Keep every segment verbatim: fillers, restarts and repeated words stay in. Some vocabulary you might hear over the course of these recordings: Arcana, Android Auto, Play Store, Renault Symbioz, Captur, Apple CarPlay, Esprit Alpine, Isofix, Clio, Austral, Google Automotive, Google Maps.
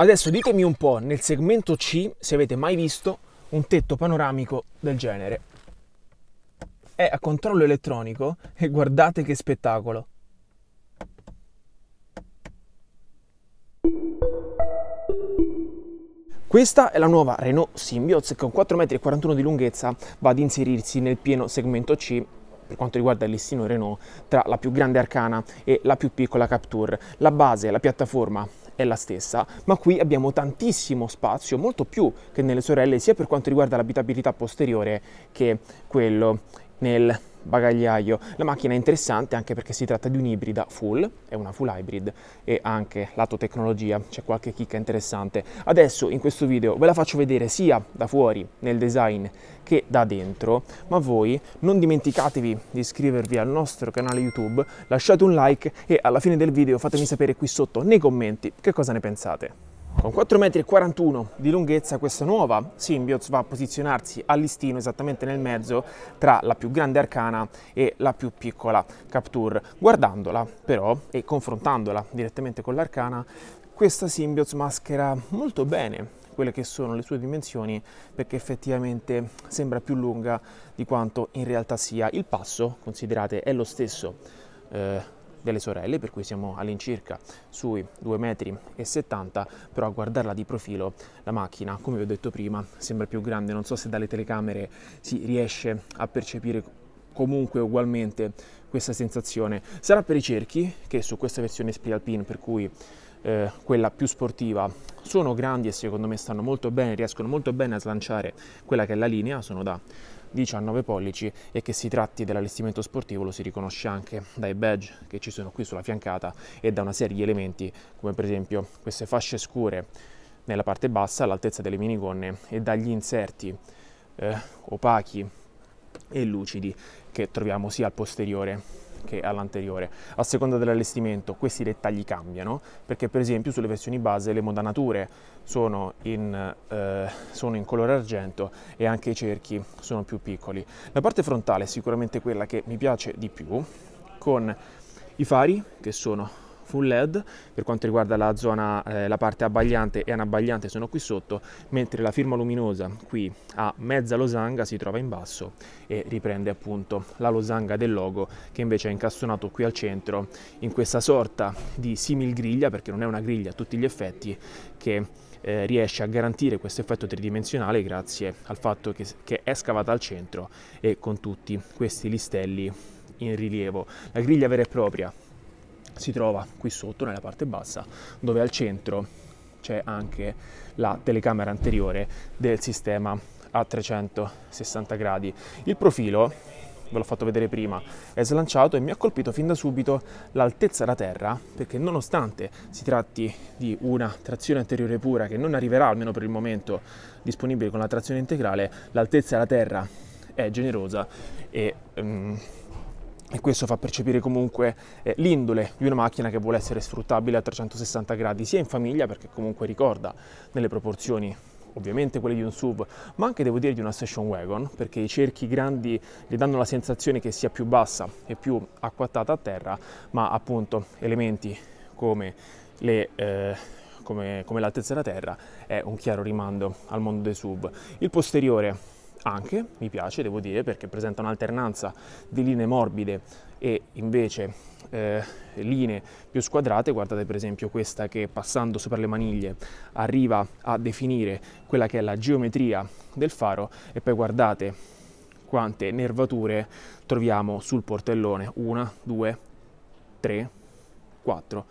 Adesso ditemi un po' nel segmento C se avete mai visto un tetto panoramico del genere. È a controllo elettronico e guardate che spettacolo. Questa è la nuova Renault Symbioz che con quattro virgola quarantuno metri di lunghezza va ad inserirsi nel pieno segmento C per quanto riguarda il listino Renault tra la più grande Arcana e la più piccola Captur. La base, la piattaforma è la stessa, ma qui abbiamo tantissimo spazio, molto più che nelle sorelle, sia per quanto riguarda l'abitabilità posteriore che quello nel bagagliaio. La macchina è interessante anche perché si tratta di un'ibrida full, è una full hybrid, e anche lato tecnologia c'è qualche chicca interessante. Adesso in questo video ve la faccio vedere sia da fuori nel design che da dentro, ma voi non dimenticatevi di iscrivervi al nostro canale YouTube, lasciate un like e alla fine del video fatemi sapere qui sotto nei commenti che cosa ne pensate. Con quattro virgola quarantuno metri di lunghezza questa nuova Symbioz va a posizionarsi al listino esattamente nel mezzo tra la più grande Arcana e la più piccola Captur. Guardandola però e confrontandola direttamente con l'Arcana, questa Symbioz maschera molto bene quelle che sono le sue dimensioni, perché effettivamente sembra più lunga di quanto in realtà sia. Il passo, considerate, è lo stesso eh, delle sorelle, per cui siamo all'incirca sui due virgola settanta metri, però a guardarla di profilo la macchina, come vi ho detto prima, sembra più grande. Non so se dalle telecamere si riesce a percepire comunque ugualmente questa sensazione. Sarà per i cerchi, che su questa versione Esprit Alpine, per cui eh, quella più sportiva, sono grandi e secondo me stanno molto bene, riescono molto bene a slanciare quella che è la linea, sono da diciannove pollici, e che si tratti dell'allestimento sportivo lo si riconosce anche dai badge che ci sono qui sulla fiancata e da una serie di elementi come per esempio queste fasce scure nella parte bassa all'altezza delle minigonne e dagli inserti eh, opachi e lucidi che troviamo sia al posteriore che all'anteriore. A seconda dell'allestimento questi dettagli cambiano, perché per esempio sulle versioni base le modanature sono in, eh, sono in colore argento e anche i cerchi sono più piccoli. La parte frontale è sicuramente quella che mi piace di più, con i fari che sono full L E D. Per quanto riguarda la zona, eh, la parte abbagliante e anabbagliante sono qui sotto, mentre la firma luminosa qui a mezza losanga si trova in basso e riprende appunto la losanga del logo, che invece è incastonato qui al centro in questa sorta di simil griglia, perché non è una griglia a tutti gli effetti, che eh, riesce a garantire questo effetto tridimensionale grazie al fatto che, che è scavata al centro e con tutti questi listelli in rilievo. La griglia vera e propria si trova qui sotto nella parte bassa, dove al centro c'è anche la telecamera anteriore del sistema a trecentosessanta gradi. Il profilo, ve l'ho fatto vedere prima, è slanciato e mi ha colpito fin da subito l'altezza da terra, perché nonostante si tratti di una trazione anteriore pura che non arriverà, almeno per il momento, disponibile con la trazione integrale, l'altezza da terra è generosa e um, E questo fa percepire comunque eh, l'indole di una macchina che vuole essere sfruttabile a trecentosessanta gradi, sia in famiglia, perché comunque ricorda nelle proporzioni ovviamente quelle di un S U V, ma anche devo dire di una station wagon, perché i cerchi grandi gli danno la sensazione che sia più bassa e più acquattata a terra, ma appunto elementi come le... Eh, come, come l'altezza da terra è un chiaro rimando al mondo dei S U V. Il posteriore anche mi piace, devo dire, perché presenta un'alternanza di linee morbide e invece eh, linee più squadrate. Guardate per esempio questa che, passando sopra le maniglie, arriva a definire quella che è la geometria del faro, e poi guardate quante nervature troviamo sul portellone, una, due, tre, quattro,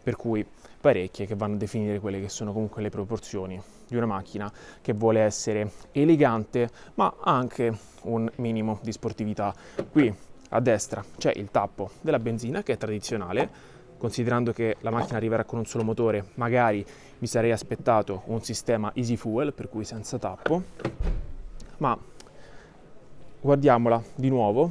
per cui parecchie che vanno a definire quelle che sono comunque le proporzioni di una macchina che vuole essere elegante ma anche un minimo di sportività. Qui a destra c'è il tappo della benzina, che è tradizionale. Considerando che la macchina arriverà con un solo motore, magari mi sarei aspettato un sistema easy fuel, per cui senza tappo, ma guardiamola di nuovo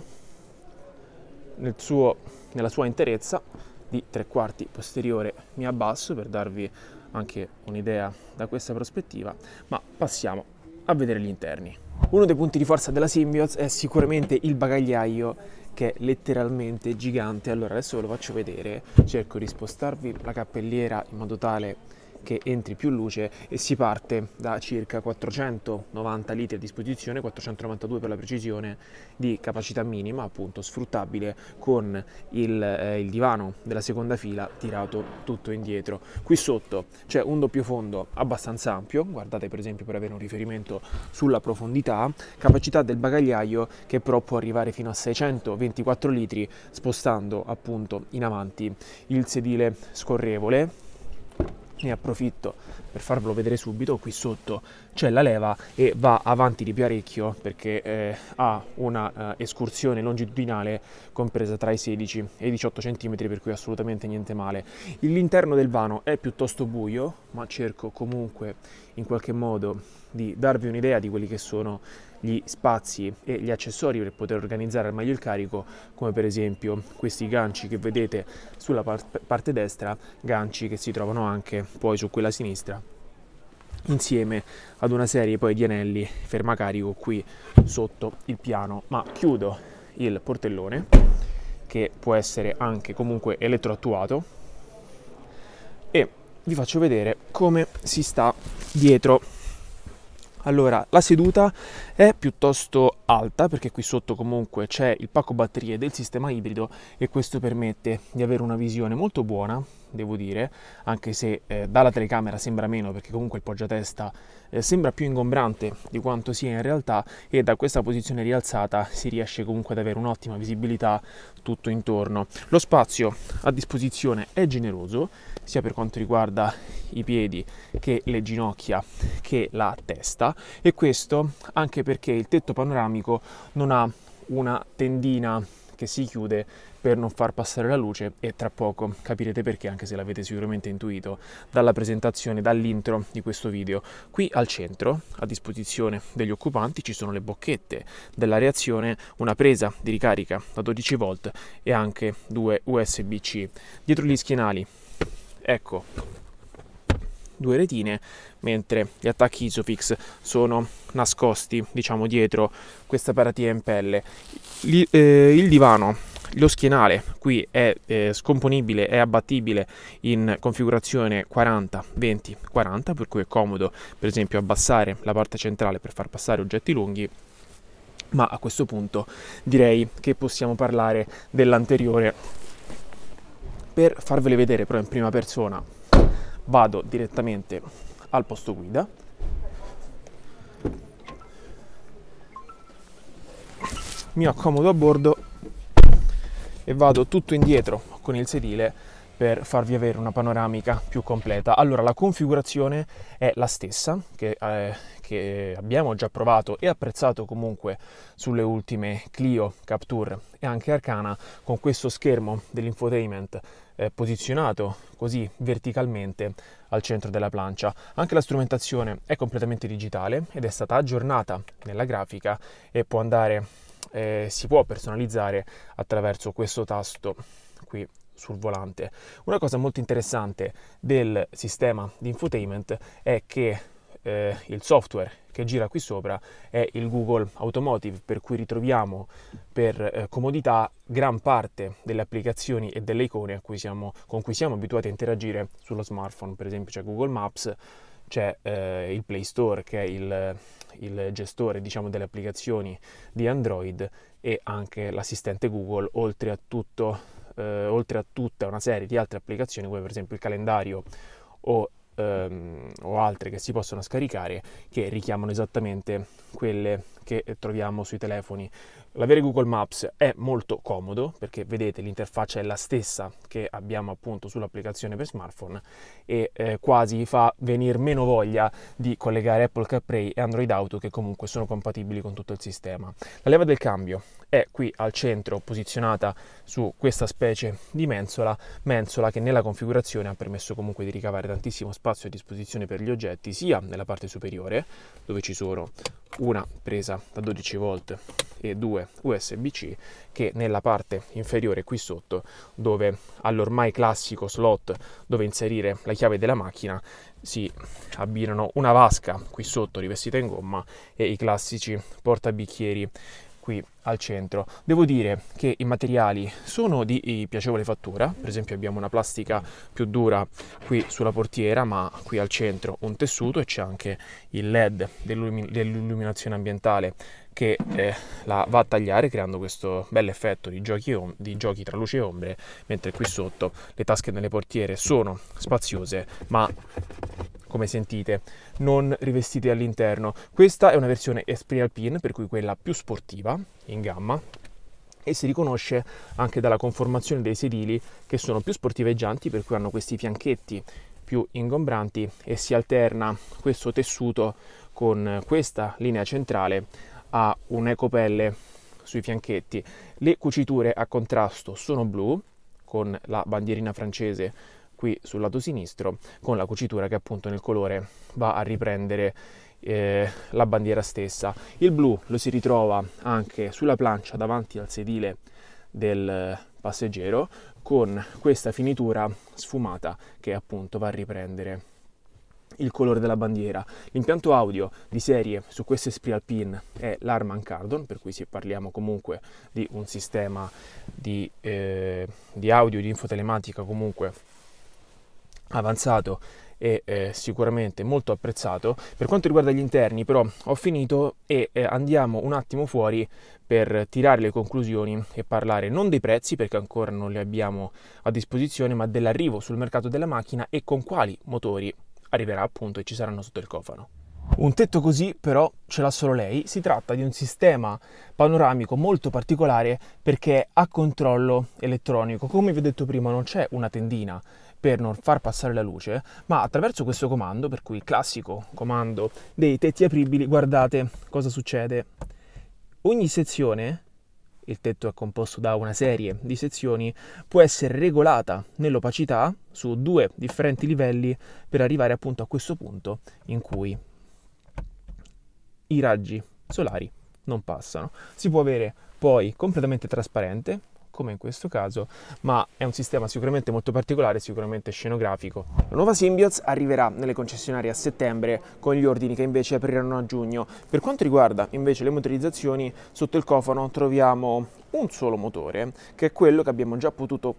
nel suo, nella sua interezza di tre quarti posteriore. Mi abbasso per darvi anche un'idea da questa prospettiva, ma passiamo a vedere gli interni. Uno dei punti di forza della Symbioz è sicuramente il bagagliaio, che è letteralmente gigante. Allora adesso ve lo faccio vedere, cerco di spostarvi la cappelliera in modo tale che entri più luce, e si parte da circa quattrocentonovanta litri a disposizione, quattrocentonovantadue per la precisione, di capacità minima, appunto sfruttabile con il, eh, il divano della seconda fila tirato tutto indietro. Qui sotto c'è un doppio fondo abbastanza ampio, guardate per esempio per avere un riferimento sulla profondità, capacità del bagagliaio che però può arrivare fino a seicentoventiquattro litri, spostando appunto in avanti il sedile scorrevole. Ne approfitto per farvelo vedere subito, qui sotto c'è la leva e va avanti di parecchio perché eh, ha una eh, escursione longitudinale compresa tra i sedici e i diciotto centimetri, per cui assolutamente niente male. L'interno del vano è piuttosto buio, ma cerco comunque in qualche modo di darvi un'idea di quelli che sono gli spazi e gli accessori per poter organizzare al meglio il carico, come per esempio questi ganci che vedete sulla parte destra, ganci che si trovano anche poi su quella sinistra, insieme ad una serie poi di anelli fermacarico qui sotto il piano. Ma chiudo il portellone, che può essere anche comunque elettroattuato, e vi faccio vedere come si sta dietro. Allora, la seduta è piuttosto alta perché qui sotto comunque c'è il pacco batterie del sistema ibrido, e questo permette di avere una visione molto buona, devo dire, anche se eh, dalla telecamera sembra meno, perché comunque il poggiatesta eh, sembra più ingombrante di quanto sia in realtà, e da questa posizione rialzata si riesce comunque ad avere un'ottima visibilità tutto intorno. Lo spazio a disposizione è generoso, sia per quanto riguarda i piedi che le ginocchia che la testa, e questo anche perché il tetto panoramico non ha una tendina che si chiude per non far passare la luce, e tra poco capirete perché, anche se l'avete sicuramente intuito dalla presentazione, dall'intro di questo video. Qui al centro, a disposizione degli occupanti, ci sono le bocchette dell'areazione, una presa di ricarica da dodici volt e anche due U S B C. Dietro gli schienali, ecco, due retine, mentre gli attacchi Isofix sono nascosti, diciamo, dietro questa paratia in pelle. Gli, eh, il divano, lo schienale qui è eh, scomponibile, è abbattibile in configurazione quaranta venti quaranta, per cui è comodo per esempio abbassare la parte centrale per far passare oggetti lunghi. Ma a questo punto direi che possiamo parlare dell'anteriore. Per farvele vedere però in prima persona vado direttamente al posto guida. Mi accomodo a bordo e vado tutto indietro con il sedile per farvi avere una panoramica più completa. Allora, la configurazione è la stessa che, eh, che abbiamo già provato e apprezzato comunque sulle ultime Clio, Captur e anche Arcana, con questo schermo dell'infotainment eh, posizionato così verticalmente al centro della plancia. Anche la strumentazione è completamente digitale ed è stata aggiornata nella grafica, e può andare... Eh, si può personalizzare attraverso questo tasto qui sul volante. Una cosa molto interessante del sistema di infotainment è che eh, il software che gira qui sopra è il Google Automotive, per cui ritroviamo per eh, comodità gran parte delle applicazioni e delle icone a cui siamo, con cui siamo abituati a interagire sullo smartphone. Per esempio c'è Google Maps, c'è eh, il Play Store, che è il, il gestore, diciamo, delle applicazioni di Android, e anche l'assistente Google, oltre a, tutto, eh, oltre a tutta una serie di altre applicazioni come per esempio il calendario o, ehm, o altre che si possono scaricare, che richiamano esattamente quelle che troviamo sui telefoni. L'avere Google Maps è molto comodo perché, vedete, l'interfaccia è la stessa che abbiamo appunto sull'applicazione per smartphone, e eh, quasi fa venire meno voglia di collegare Apple CarPlay e Android Auto, che comunque sono compatibili con tutto il sistema. La leva del cambio è qui al centro, posizionata su questa specie di mensola, mensola che nella configurazione ha permesso comunque di ricavare tantissimo spazio a disposizione per gli oggetti, sia nella parte superiore, dove ci sono una presa da dodici volt e due U S B C, che nella parte inferiore qui sotto, dove all'ormai classico slot dove inserire la chiave della macchina si abbinano una vasca qui sotto rivestita in gomma e i classici portabicchieri qui al centro. Devo dire che i materiali sono di piacevole fattura, per esempio abbiamo una plastica più dura qui sulla portiera, ma qui al centro un tessuto, e c'è anche il LED dell'illuminazione ambientale che eh, la va a tagliare, creando questo bel effetto di giochi, di giochi tra luce e ombre, mentre qui sotto le tasche delle portiere sono spaziose ma, come sentite, non rivestite all'interno. Questa è una versione Esprit Alpine, per cui quella più sportiva in gamma, e si riconosce anche dalla conformazione dei sedili, che sono più sportiveggianti, per cui hanno questi fianchetti più ingombranti, e si alterna questo tessuto con questa linea centrale ha un'ecopelle sui fianchetti. Le cuciture a contrasto sono blu, con la bandierina francese qui sul lato sinistro, con la cucitura che appunto nel colore va a riprendere eh, la bandiera stessa. Il blu lo si ritrova anche sulla plancia davanti al sedile del passeggero, con questa finitura sfumata che appunto va a riprendere il colore della bandiera. L'impianto audio di serie su queste Esprit Alpine è l'Harman Kardon, per cui se parliamo comunque di un sistema di, eh, di audio, di infotelematica comunque avanzato e eh, sicuramente molto apprezzato. Per quanto riguarda gli interni però ho finito e eh, andiamo un attimo fuori per tirare le conclusioni e parlare non dei prezzi, perché ancora non li abbiamo a disposizione, ma dell'arrivo sul mercato della macchina e con quali motori arriverà appunto e ci saranno sotto il cofano. Un tetto così però ce l'ha solo lei. Si tratta di un sistema panoramico molto particolare perché ha controllo elettronico. Come vi ho detto prima, non c'è una tendina per non far passare la luce, ma attraverso questo comando, per cui il classico comando dei tetti apribili, guardate cosa succede. Ogni sezione, il tetto è composto da una serie di sezioni, può essere regolata nell'opacità su due differenti livelli per arrivare appunto a questo punto in cui i raggi solari non passano. Si può avere poi completamente trasparente, come in questo caso, ma è un sistema sicuramente molto particolare, sicuramente scenografico. La nuova Symbioz arriverà nelle concessionarie a settembre, con gli ordini che invece apriranno a giugno. Per quanto riguarda invece le motorizzazioni, sotto il cofano troviamo un solo motore, che è quello che abbiamo già potuto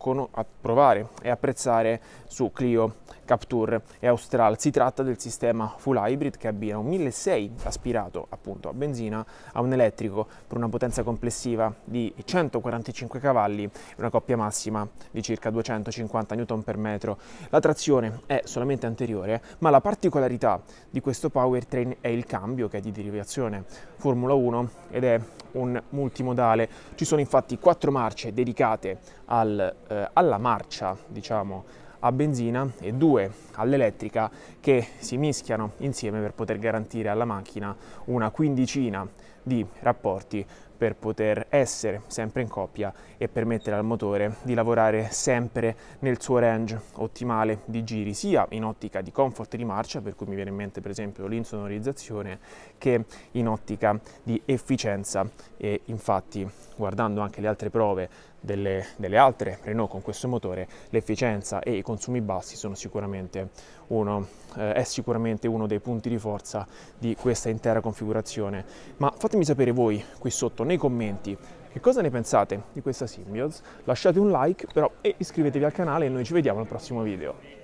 provare e apprezzare su Clio, Captur e Austral. Si tratta del sistema full hybrid, che abbina un mille seicento aspirato appunto a benzina a un elettrico, per una potenza complessiva di centoquarantacinque cavalli e una coppia massima di circa duecentocinquanta newton per metro. La trazione è solamente anteriore, ma la particolarità di questo powertrain è il cambio, che è di derivazione Formula uno ed è un multimodale. Ci sono infatti quattro marce dedicate al, eh, alla marcia, diciamo, a benzina, e due all'elettrica, che si mischiano insieme per poter garantire alla macchina una quindicina di rapporti, per poter essere sempre in coppia e permettere al motore di lavorare sempre nel suo range ottimale di giri, sia in ottica di comfort di marcia, per cui mi viene in mente per esempio l'insonorizzazione, che in ottica di efficienza. E infatti, guardando anche le altre prove delle, delle altre Renault con questo motore, l'efficienza e i consumi bassi sono sicuramente uno, eh, è sicuramente uno dei punti di forza di questa intera configurazione. Ma fatemi sapere voi qui sotto nei commenti che cosa ne pensate di questa Symbioz. Lasciate un like però e iscrivetevi al canale, e noi ci vediamo al prossimo video.